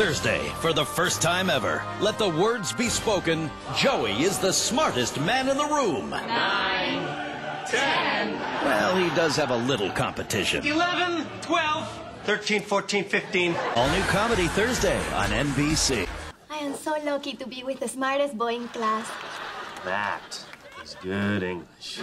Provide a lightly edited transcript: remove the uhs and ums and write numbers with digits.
Thursday, for the first time ever, let the words be spoken. Joey is the smartest man in the room. 9, 10. Well, he does have a little competition. 11, 12, 13, 14, 15. All new comedy Thursday on NBC. I am so lucky to be with the smartest boy in class. That is good English.